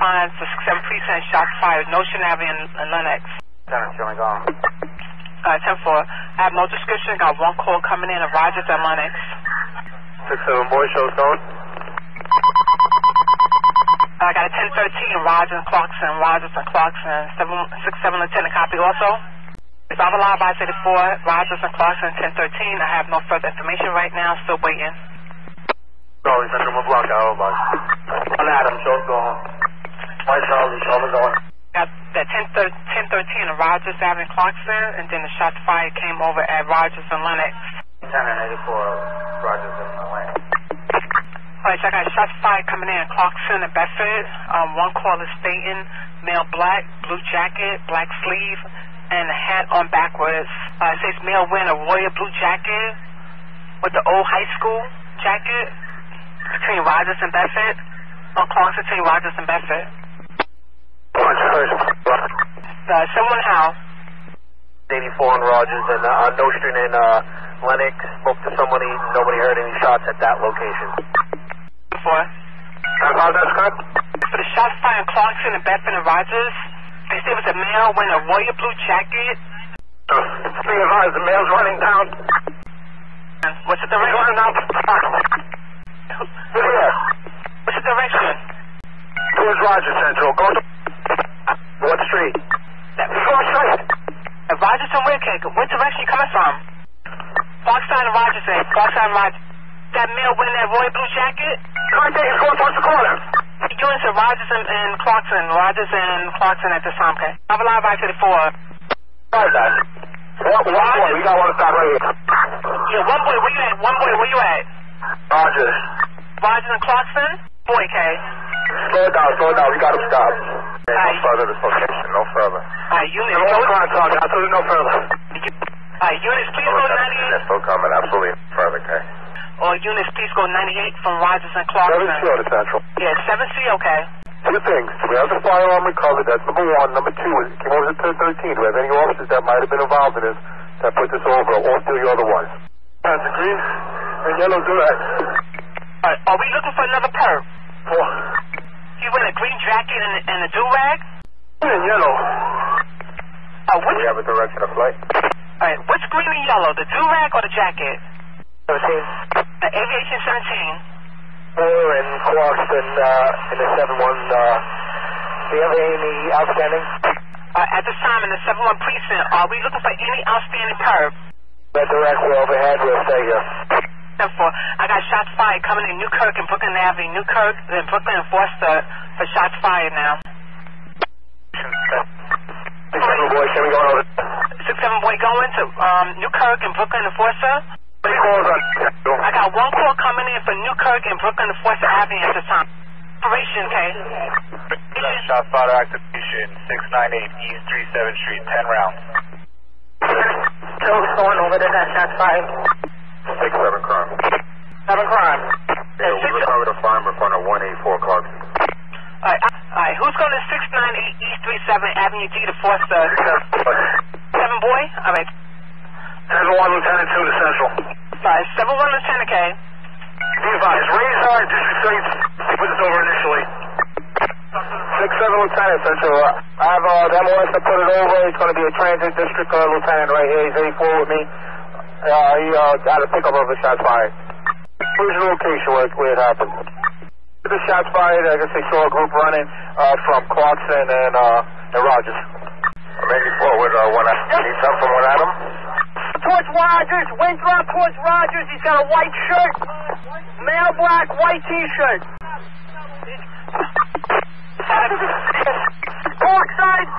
Response to 67 Precinct, shot fired, Notion Avenue in Lenox. 7 showing on. 10-4. I have no description, got one call coming in of Rogers at Lenox. 6-7 boy, show's going. I got a 10-13, Rogers and Clarkson. 6-7 lieutenant, copy also. If I'm alive, I say 4, Rogers and Clarkson, 10-13. I have no further information right now, still waiting. Charlie, Central Block, I'll advise. On Adam, show's going. White Charlie, show's going. Got that 10-13 of Rogers Avenue, Clarkson, and then the shot fired came over at Rogers and Lenox. 10-84, Rogers and Lenox. Alright, so I got shots fired coming in at Clarkson and Bedford. One caller stating male black, blue jacket, black sleeve, and a hat on backwards. It says male wearing a royal blue jacket with the old high school jacket between Rogers and Bedford. On Clarkson between Rogers and Bedford. Someone how? 84 on Rogers and Nostrand and Lenox. Spoke to somebody, nobody heard any shots at that location. For the shots fired in Clarkson and Bedford and Rogers, they say it was a male wearing a royal blue jacket. The male's running down. What's the direction? Running out. What's the direction? Towards Rogers Central. Go to what street? Rogers and Wickick. What direction you coming from? Clarkson and Rogers. That male wearing that royal blue jacket? Right there, he's going towards the corner. You're into Rogers and Clarkson. Rogers and Clarkson at this time, okay? I'm alive by 34. Right, guys. One boy, you got one to stop right here. Yeah, one boy, where you at? Rogers. Rogers and Clarkson? Boy, K. Slow down, we got him stopped. Okay, no further this location, no further. Alright, unit. Absolutely no further. Alright, units, please go 98. They're still coming, absolutely further, okay? Or units, please go 98 from Rogers and Clarkson. 7C on the Central. Yeah, 7C, okay. Two things. We have the firearm recovered. That's number one. Number two is it came over to 10-13. Do we have any officers that might have been involved in this that put this over or still the other ones? That's green and yellow durag. All right, are we looking for another perp? Four. He went a green jacket and a durag? Green and yellow. We have a direction of flight. All right, what's green and yellow, the durag or the jacket? 17. Aviation 17. Moore and Clarkson in the 7-1. Do you have any outstanding? At this time in the 7-1 precinct, are we looking for any outstanding perp? That direct we're overhead, we'll stay here. 10-4. I got shots fired coming in Newkirk and Brooklyn Avenue. Newkirk and Brooklyn and Forster for shots fired now. 6-7 boy, can we go over? 6-7 boy going to Newkirk and Brooklyn and Forster. I got one call coming in for Newkirk and Brooklyn and Forster Avenue at this time. Operation, okay? Shot spotter activation, 698 East 37th Street, 10 rounds. So what's going over there, that shot fired? 6-7 crime. 7 crime. Yeah, we recovered a firearm in front of 184 Clarkson. Alright, who's going to 698 East 37th Avenue G to Forster? 7 boy? Alright. 7-1, Lieutenant 2 to Central. 7-1, Lieutenant K. Be advised, raise high, district 3, put this over initially. 6-7, Lieutenant Central. I have the MOS to put it over. It's going to be a transit district lieutenant right here. He's 84 with me. He got a pickup of a shot fired. Where's the location where it happened? The shots fired, I guess they saw a group running from Clarkson and Rogers. I'm 84 with 1 Adam. He's up from 1 Adam. Towards Rogers, Winthrop towards Rogers, he's got a white shirt, male black, white t-shirt. Park side,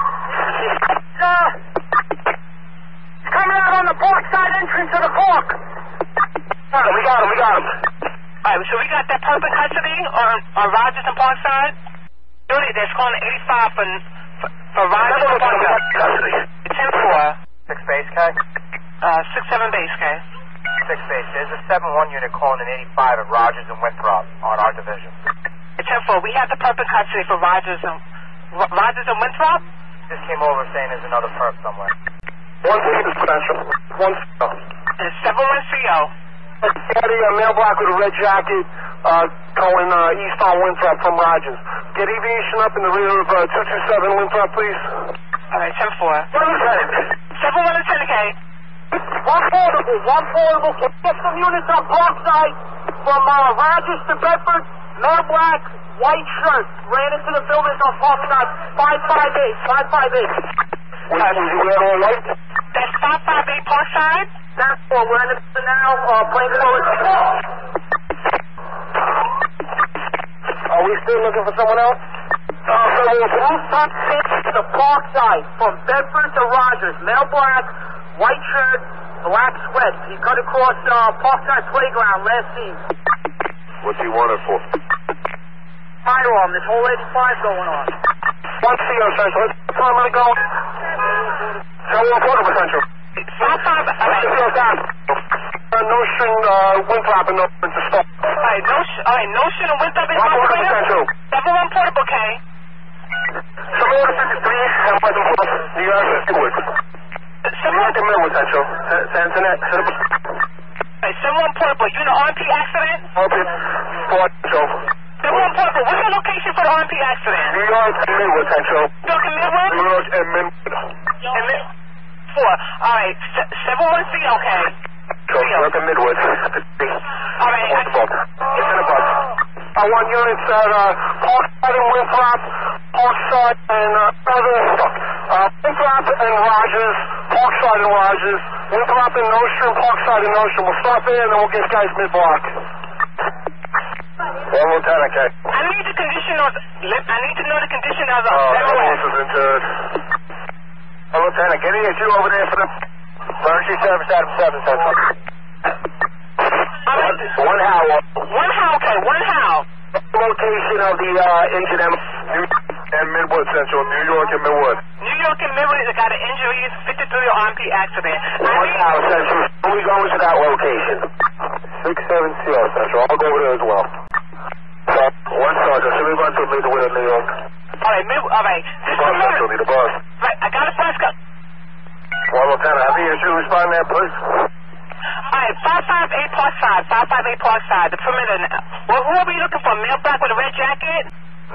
he's coming out on the park side entrance of the park. We got him. All right, so we got that perp in custody on Rogers and Parkside. Unit that's calling 85 for Rogers and Parkside. 10-4. 6 base, Kai. 6-7 base, K. 6 base. There's a 7-1 unit calling an 85 at Rogers and Winthrop on our division. 10-4. We have the perp in custody for Rogers and Winthrop. This came over saying there's another perp somewhere. 1-3 is Central. 1-0. And 7-1 CO. A male black with a red jacket, going eastbound Winthrop from Rogers. Get aviation up in the rear of 227 Winthrop, please. All right, 10-4. What is that? 7-1 to 10K. One portable. Get some units on block side from Rogers to Bedford. Man black, white shirt. Ran into the building on block side. 558. Was he wearing all white? That's 558 Park side. That's 4. We're in the building now. Plane forward. Are we still looking for someone else? Rooftop pitch to the park side from Bedford to Rogers. Male black, white shirt, black sweats. He cut across Parkside Playground last season. What's he wanted for? Firearm. This whole 85 going on. 1CO, sir. So let's primarily go. Tell me what potential. 1CO, down. Notion Winthrop and open to stop. All right, Notion and Winthrop and open to stop. 7-1 portable, K. 7-1 to 53 and 5-4. You guys are good. 7-1 to middle potential. Santanet. 7-1 portable. You in an RMP accident? Potential. 7-1 portable. What's your location for the RMP accident? New York and Midwood, potential. New York and Midwood. And then 4. All right, 7-1 C, okay. North and Midwood. All right. It's in a bus. I want units at Parkside and Winthrop, Parkside and Winthrop and Rogers, Parkside and Rogers, Winthrop and Notion, Parkside and Notion. We'll stop there and then we'll get guys mid-block. 1-10, okay. I need to know the condition of the. Everyone's injured. 1-10, can you get you over there for the emergency service? Adam 7-7. One how. Location of the engine and Midwood Central, New York and Midwood. New York and Midwood has got an injury. It's 53 RMP accident. One how Central. Who we going to that location? 6-7 CO Central. I'll go over there as well. So, 1 Sergeant. Should we run to Midwood in New York? All right. Central, need a bus. Right, I got a bus. 1-10. I think you should respond there, please. Alright, 558 Parkside, 558 Parkside, the perimeter now. Well, who are we looking for? Male black with a red jacket?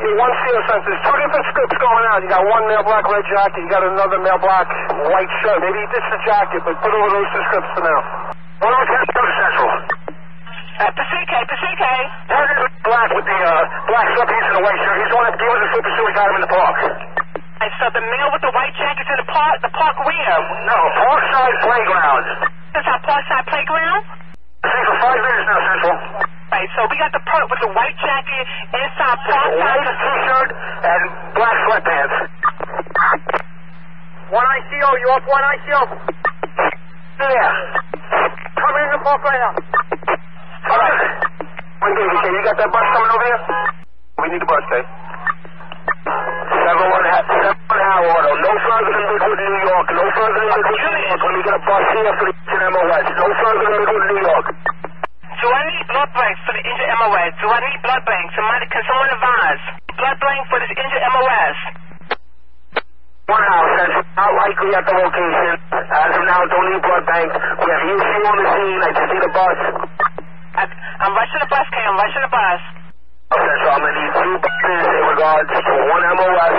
Yeah, 1 CO Central. There's 2 different scripts going out. You got one male black red jacket, you got another male black white shirt. Maybe he ditched the jacket, but put over those 2 scripts for now. 1-10 Central. Pasique. That is black with the black sweatpants and the white shirt. He's the one that gave us a slip and we got him in the park. And so the male with the white jacket's in the park where? No, Parkside Playground. Is our Parkside Playground? I think for 5 minutes now, Central. Right, so we got the perp with the white jacket inside Parkside. White t-shirt and black sweatpants. 1 ICO, you off 1 ICO? Yeah. Come in the park right now. All right. Okay, you got that bus coming over here? We need the bus, okay? 7-1 Howard, no further than Midwood, New York, no further than Midwood, New York. Let me get a bus here for the engine MOS, no further than Midwood, New York. Do I need blood blanks for the engine MOS? Do I need blood blanks? Can someone advise? Blood blank for this engine MOS. 1 hour, that's not likely at the location. As of now, don't need blood banks. We have UC on the scene, I can see the bus. I'm rushing the bus, Kay, I'm rushing the bus. Okay, so I'm going to need 2 buses in regards to 1 MOS,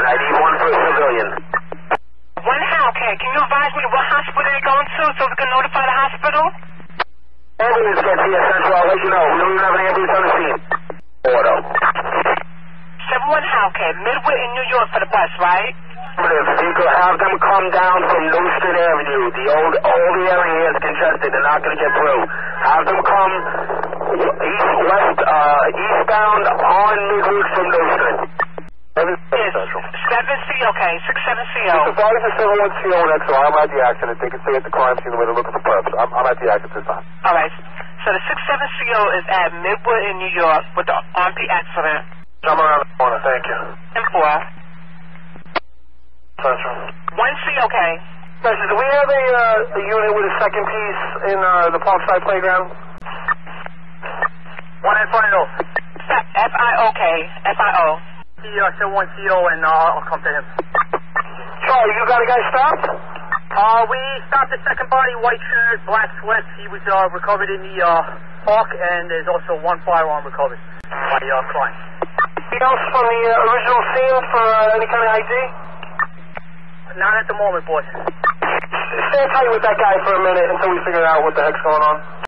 and I need 1 for a civilian. 1 how, okay. Can you advise me what hospital they're going to so we can notify the hospital? Ambulance gets here, Central. I'll let you know. We don't even have an ambulance on the scene. Auto. 7-1 how, okay. Midway in New York for the bus, right? You could have them come down from Lewiston Avenue. The old area is congested. They're not going to get through. Have them come eastbound on Midwood from Lewiston. 7C, okay. 6-7 CO. This is always a 7-1 CO and XO. I'm at the accident. They can stay at the crime scene where they're looking for perps. I'm at the accident time. All right. So the 6-7 CO is at Midwood in New York with the RMP accident. I'm around the corner. Thank you. 10-4. Central. 1C, okay. Central, do we have a unit with a second piece in the Parkside Playground? 1 FIO. FIO, okay. FIO. I said 1 CO and I'll come to him. Charlie, you got a guy stopped? We stopped the second body, white shirt, black sweats. He was recovered in the park, and there's also one firearm recovered by your client. Anything else from the original scene for any kind of ID? Not at the moment, boys. Stay tight with that guy for a minute until we figure out what the heck's going on.